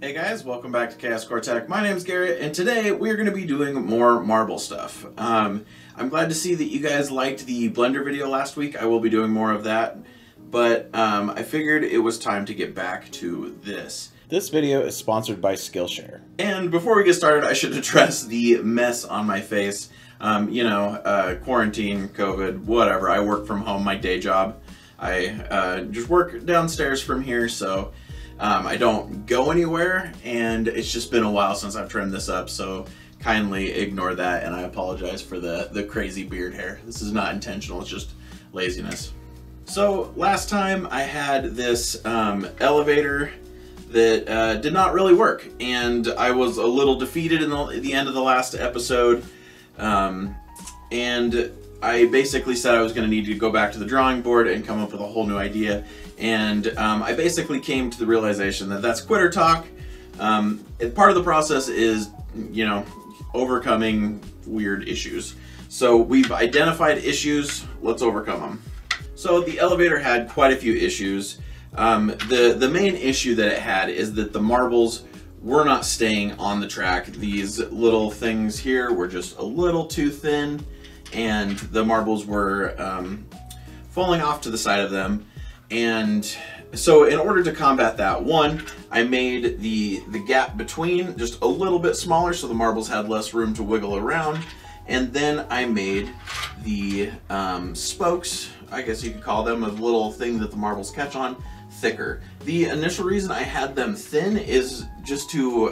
Hey guys, welcome back to Chaos Core Tech. My name's Garrett, and today we're going to be doing more marble stuff. I'm glad to see that you guys liked the Blender video last week. I will be doing more of that, but I figured it was time to get back to this. This video is sponsored by Skillshare. And before we get started, I should address the mess on my face. You know, quarantine, COVID, whatever. I work from home, my day job. I just work downstairs from here, so I don't go anywhere, and it's just been a while since I've trimmed this up, so kindly ignore that, and I apologize for the crazy beard hair. This is not intentional, it's just laziness. So last time I had this elevator that did not really work, and I was a little defeated in the end of the last episode, and I basically said I was going to need to go back to the drawing board and come up with a whole new idea, and I basically came to the realization that that's quitter talk. Part of the process is, you know, overcoming weird issues. So we've identified issues, let's overcome them. So the elevator had quite a few issues. The main issue that it had is that the marbles were not staying on the track. These little things here were just a little too thin, and the marbles were falling off to the side of them. And so in order to combat that, one, I made the gap between just a little bit smaller so the marbles had less room to wiggle around. And then I made the spokes, I guess you could call them, a little thing that the marbles catch on, thicker. The initial reason I had them thin is just to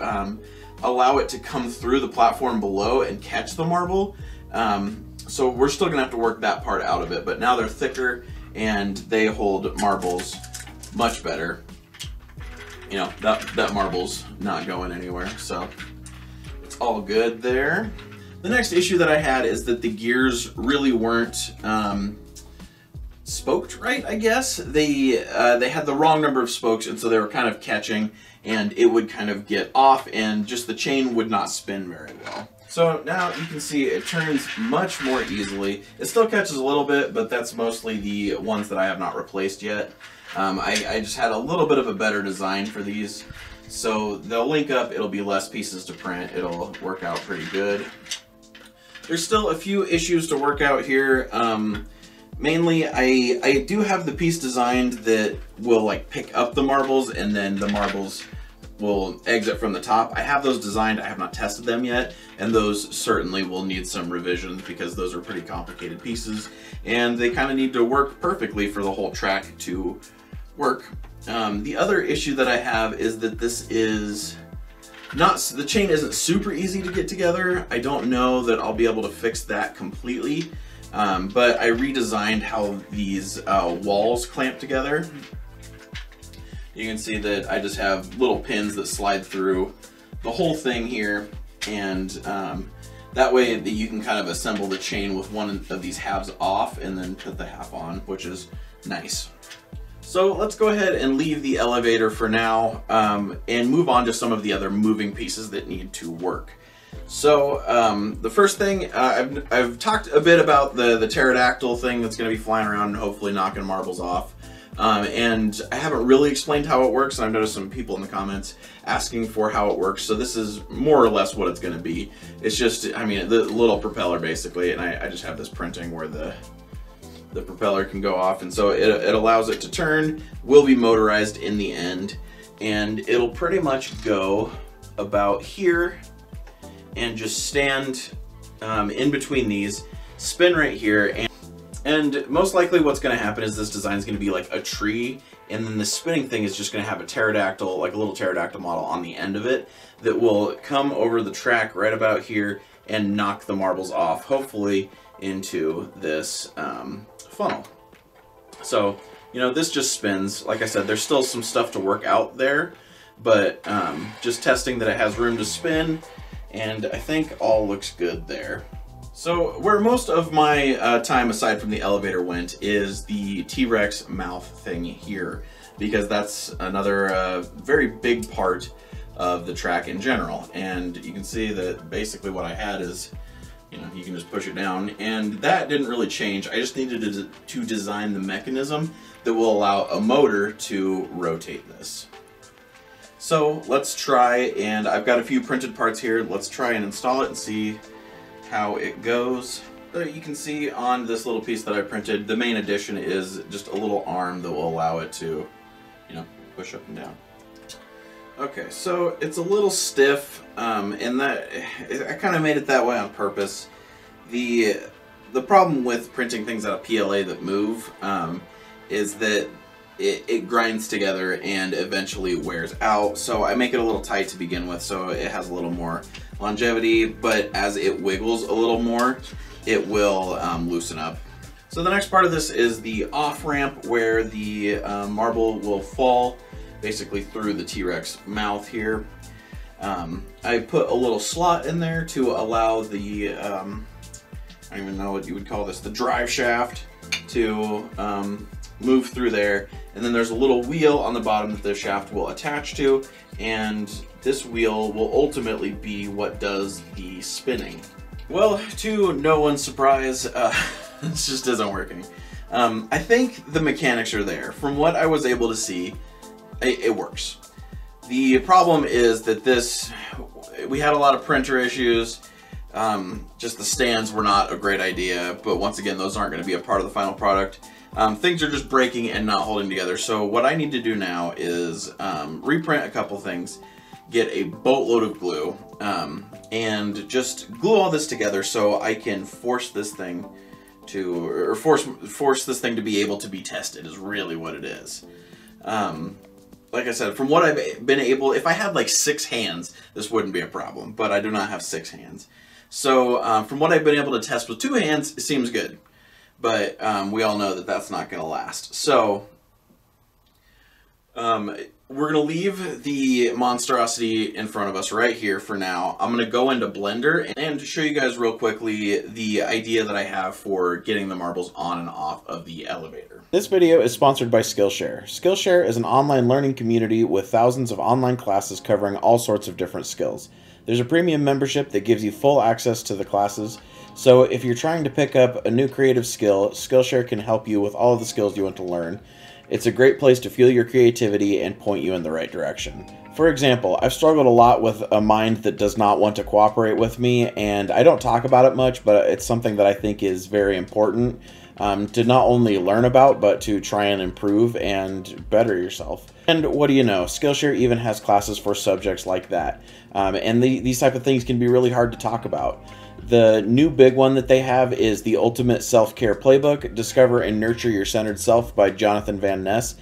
allow it to come through the platform below and catch the marble. So we're still gonna have to work that part out a bit, but now they're thicker and they hold marbles much better. You know, that marble's not going anywhere, so it's all good there. The next issue that I had is that the gears really weren't spoked right, I guess. They had the wrong number of spokes, and so they were kind of catching, and it would kind of get off, and just the chain would not spin very well. So now you can see it turns much more easily. It still catches a little bit, but that's mostly the ones that I have not replaced yet. I just had a little bit of a better design for these. So they'll link up, it'll be less pieces to print, it'll work out pretty good. There's still a few issues to work out here. Mainly, I do have the piece designed that will like pick up the marbles and then the marbles will exit from the top. I have those designed, I have not tested them yet, and those certainly will need some revisions because those are pretty complicated pieces and they kind of need to work perfectly for the whole track to work. The other issue that I have is that this is not, the chain isn't super easy to get together. I don't know that I'll be able to fix that completely, but I redesigned how these walls clamp together. You can see that I just have little pins that slide through the whole thing here, and that way that you can kind of assemble the chain with one of these halves off and then put the half on, which is nice. So let's go ahead and leave the elevator for now and move on to some of the other moving pieces that need to work. So the first thing, I've talked a bit about the pterodactyl thing that's going to be flying around and hopefully knocking marbles off. And I haven't really explained how it works, and I've noticed some people in the comments asking for how it works, so this is more or less what it's going to be. It's just, I mean, the little propeller basically, and I just have this printing where the propeller can go off, and so it allows it to turn, will be motorized in the end, and it'll pretty much go about here and just stand in between these, spin right here, and most likely what's going to happen is this design is going to be like a tree, and then the spinning thing is just going to have a pterodactyl, like a little pterodactyl model on the end of it that will come over the track right about here and knock the marbles off, hopefully into this funnel. So, you know, this just spins. Like I said, there's still some stuff to work out there, but just testing that it has room to spin, and I think all looks good there. So where most of my time aside from the elevator went is the T-Rex mouth thing here, because that's another very big part of the track in general. And you can see that basically what I had is, you know, you can just push it down, and that didn't really change. I just needed to design the mechanism that will allow a motor to rotate this. So let's try, and I've got a few printed parts here. Let's try and install it and see how it goes. So you can see on this little piece that I printed, the main addition is just a little arm that will allow it to, you know, push up and down. Okay, so it's a little stiff, and that I kind of made it that way on purpose. The problem with printing things out of PLA that move is that it grinds together and eventually wears out. So I make it a little tight to begin with, so it has a little more longevity, but as it wiggles a little more, it will loosen up. So the next part of this is the off-ramp where the marble will fall basically through the T-Rex mouth here. I put a little slot in there to allow the, I don't even know what you would call this, the drive shaft to move through there. And then there's a little wheel on the bottom that the shaft will attach to, and this wheel will ultimately be what does the spinning. Well, to no one's surprise, this just isn't working. I think the mechanics are there. From what I was able to see, it works. The problem is that we had a lot of printer issues. Just the stands were not a great idea, but once again, those aren't going to be a part of the final product. Things are just breaking and not holding together. So what I need to do now is reprint a couple things, get a boatload of glue, and just glue all this together so I can force this thing to, or force this thing to be able to be tested is really what it is. Like I said, from what I've been able, if I had like 6 hands, this wouldn't be a problem, but I do not have 6 hands. So from what I've been able to test with 2 hands, it seems good, but we all know that that's not going to last. So we're going to leave the monstrosity in front of us right here for now. I'm going to go into Blender and show you guys real quickly the idea that I have for getting the marbles on and off of the elevator. This video is sponsored by Skillshare. Skillshare is an online learning community with thousands of online classes covering all sorts of different skills. There's a premium membership that gives you full access to the classes, so if you're trying to pick up a new creative skill, Skillshare can help you with all of the skills you want to learn. It's a great place to fuel your creativity and point you in the right direction. For example, I've struggled a lot with a mind that does not want to cooperate with me, and I don't talk about it much, but it's something that I think is very important to not only learn about, but to try and improve and better yourself. And what do you know, Skillshare even has classes for subjects like that. And these type of things can be really hard to talk about. The new big one that they have is the Ultimate Self-Care Playbook, Discover and Nurture Your Centered Self by Jonathan Van Ness.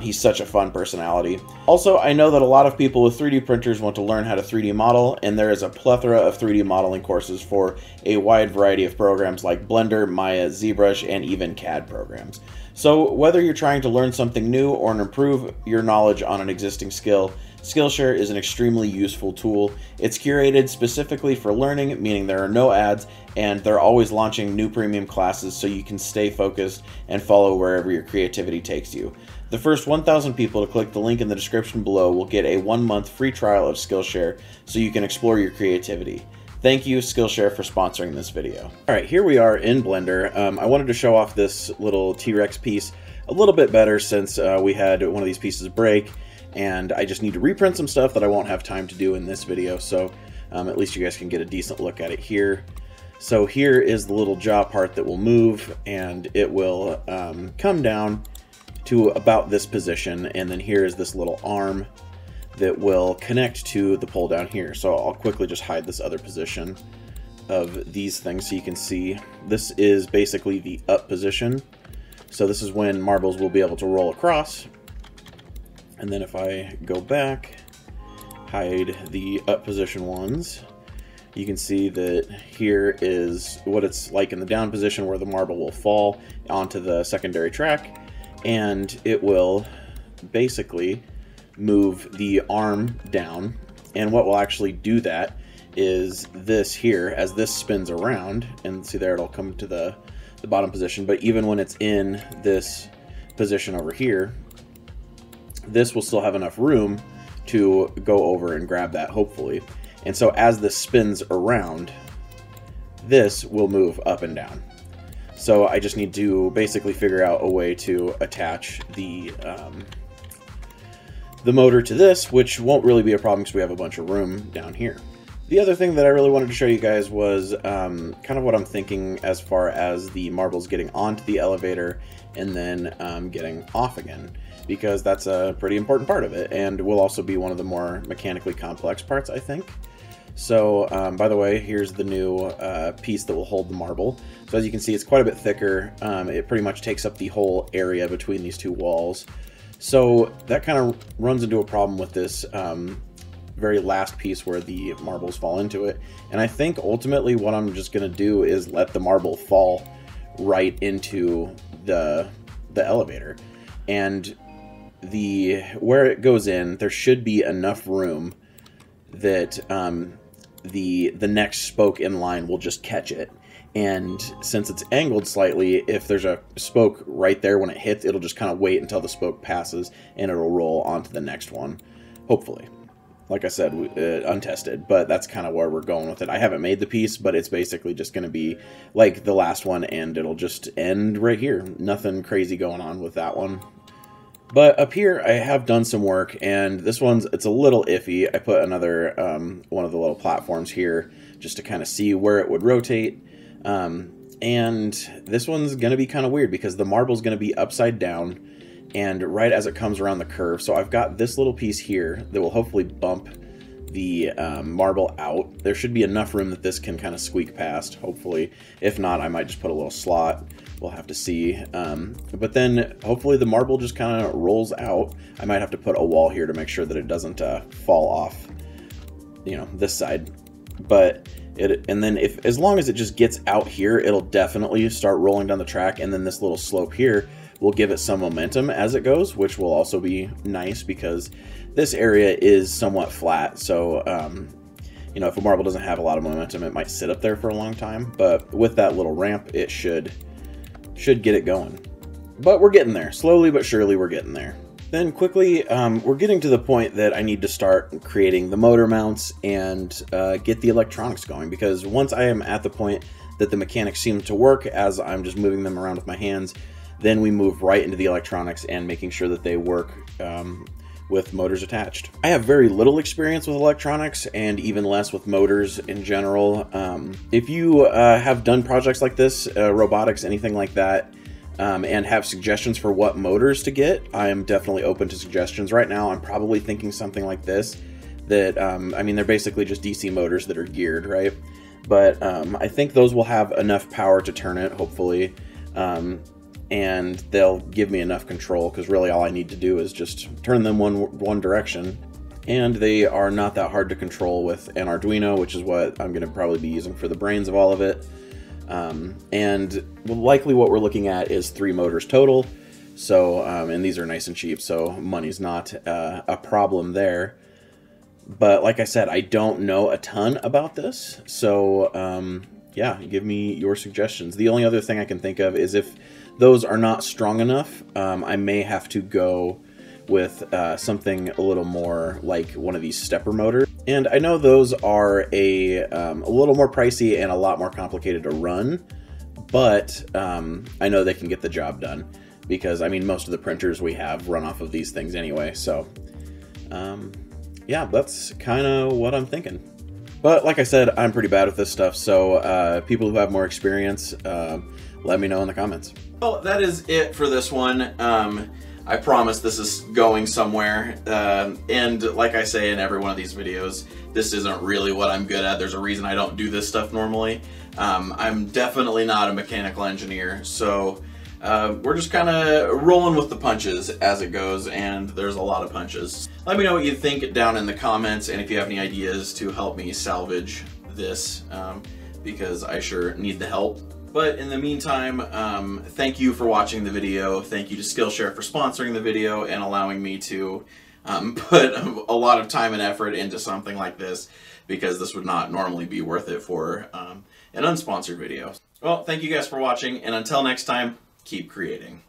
He's such a fun personality. Also, I know that a lot of people with 3D printers want to learn how to 3D model, and there is a plethora of 3D modeling courses for a wide variety of programs like Blender, Maya, ZBrush, and even CAD programs. So whether you're trying to learn something new or improve your knowledge on an existing skill, Skillshare is an extremely useful tool. It's curated specifically for learning, meaning there are no ads, and they're always launching new premium classes so you can stay focused and follow wherever your creativity takes you. The first 1,000 people to click the link in the description below will get a 1-month free trial of Skillshare so you can explore your creativity. Thank you, Skillshare, for sponsoring this video. All right, here we are in Blender. I wanted to show off this little T-Rex piece a little bit better since we had one of these pieces break, and I just need to reprint some stuff that I won't have time to do in this video, so at least you guys can get a decent look at it here. So here is the little jaw part that will move, and it will come down to about this position, and then here is this little arm that will connect to the pole down here. So I'll quickly just hide this other position of these things so you can see. This is basically the up position. So this is when marbles will be able to roll across. And then if I go back, hide the up position ones, you can see that here is what it's like in the down position where the marble will fall onto the secondary track, and it will basically move the arm down. And what will actually do that is this here, as this spins around, and see there it'll come to the bottom position, but even when it's in this position over here, this will still have enough room to go over and grab that, hopefully. And so as this spins around, this will move up and down. So I just need to basically figure out a way to attach the motor to this, which won't really be a problem because we have a bunch of room down here. The other thing that I really wanted to show you guys was kind of what I'm thinking as far as the marbles getting onto the elevator and then getting off again, because that's a pretty important part of it and will also be one of the more mechanically complex parts, I think. So by the way, here's the new piece that will hold the marble. So as you can see, it's quite a bit thicker. It pretty much takes up the whole area between these two walls. So that kind of runs into a problem with this very last piece where the marbles fall into it. And I think ultimately what I'm just gonna do is let the marble fall right into the elevator. And where it goes in, there should be enough room that the next spoke in line will just catch it. And since it's angled slightly, if there's a spoke right there when it hits, it'll just kind of wait until the spoke passes and it'll roll onto the next one, hopefully. Like I said, untested, but that's kind of where we're going with it. I haven't made the piece, but it's basically just going to be like the last one, and it'll just end right here. Nothing crazy going on with that one. But up here, I have done some work, and this one's, it's a little iffy. I put another one of the little platforms here just to kind of see where it would rotate. And this one's going to be kind of weird because the marble's going to be upside down and right as it comes around the curve. So I've got this little piece here that will hopefully bump the marble out. There should be enough room that this can kind of squeak past, hopefully. If not, I might just put a little slot. We'll have to see. But then hopefully the marble just kind of rolls out. I might have to put a wall here to make sure that it doesn't fall off, you know, this side. But and then as long as it just gets out here, it'll definitely start rolling down the track. And then this little slope here will give it some momentum as it goes, which will also be nice because this area is somewhat flat. So, you know, if a marble doesn't have a lot of momentum, it might sit up there for a long time. But with that little ramp, it should get it going. But we're getting there. Slowly but surely, we're getting there. Then quickly, we're getting to the point that I need to start creating the motor mounts and get the electronics going, because once I am at the point that the mechanics seem to work as I'm just moving them around with my hands, then we move right into the electronics and making sure that they work with motors attached. I have very little experience with electronics and even less with motors in general. If you have done projects like this, robotics, anything like that, and have suggestions for what motors to get, I am definitely open to suggestions. Right now, I'm probably thinking something like this, that, I mean, they're basically just DC motors that are geared, right? But I think those will have enough power to turn it, hopefully. And they'll give me enough control, because really all I need to do is just turn them one direction, and they are not that hard to control with an Arduino, which is what I'm going to probably be using for the brains of all of it. And likely what we're looking at is 3 motors total, so and these are nice and cheap, so money's not a problem there. But like I said, I don't know a ton about this, so yeah, give me your suggestions. The only other thing I can think of is if those are not strong enough, I may have to go with something a little more like one of these stepper motors. And I know those are a little more pricey and a lot more complicated to run, but I know they can get the job done, because I mean, most of the printers we have run off of these things anyway. So yeah, that's kind of what I'm thinking. But like I said, I'm pretty bad at this stuff, so people who have more experience, let me know in the comments. Well, that is it for this one. I promise this is going somewhere, and like I say in every one of these videos, this isn't really what I'm good at. There's a reason I don't do this stuff normally. I'm definitely not a mechanical engineer, so we're just kind of rolling with the punches as it goes, and there's a lot of punches. Let me know what you think down in the comments, and if you have any ideas to help me salvage this, because I sure need the help. But in the meantime, thank you for watching the video. Thank you to Skillshare for sponsoring the video and allowing me to put a lot of time and effort into something like this, because this would not normally be worth it for an unsponsored video. Well, thank you guys for watching, and until next time, keep creating.